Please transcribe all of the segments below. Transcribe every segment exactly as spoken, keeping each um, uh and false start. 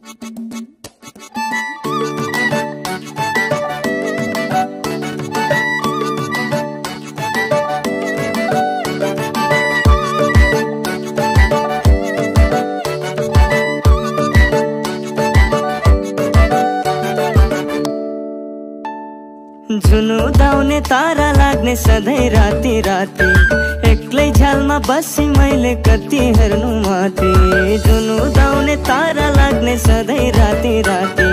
झुनु दाउने तारा लाग्ने सधैँ राति राति एक्लै झ्यालमा बसी मैले कति हेर्नु माथे। झुनु दाउने तारा लाग्ने सधैँ राति राति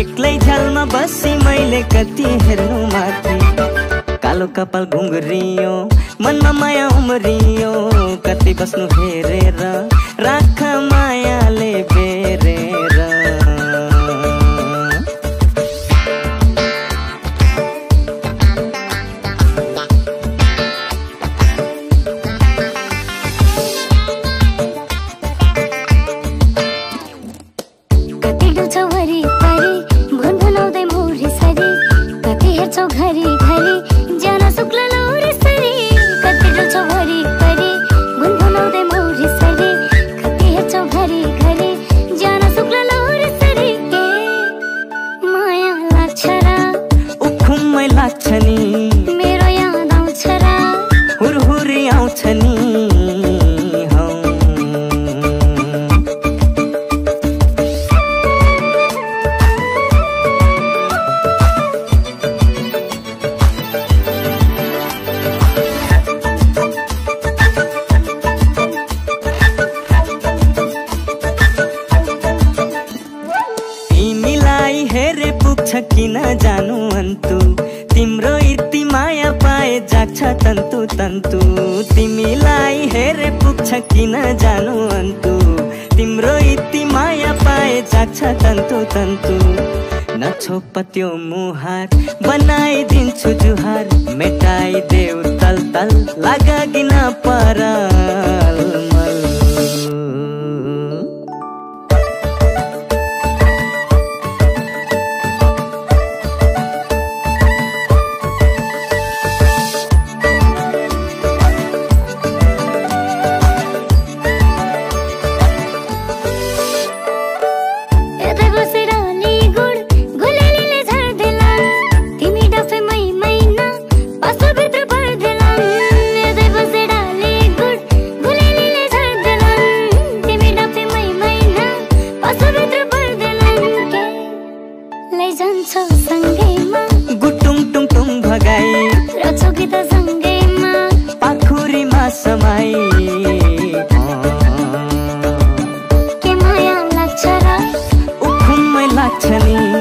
एक्लै झ्यालमा बसी मैले कति हेर्नु माथे। कालो कपाल घुङ्रियो मनमा माया उम्रियो कति बस्नु हेरेर राख मायाले बेरेर। त्यो मुहार बनाई दिन्छु जुहार मेटाई देव तल तल लगा किन पराल मल। Tell me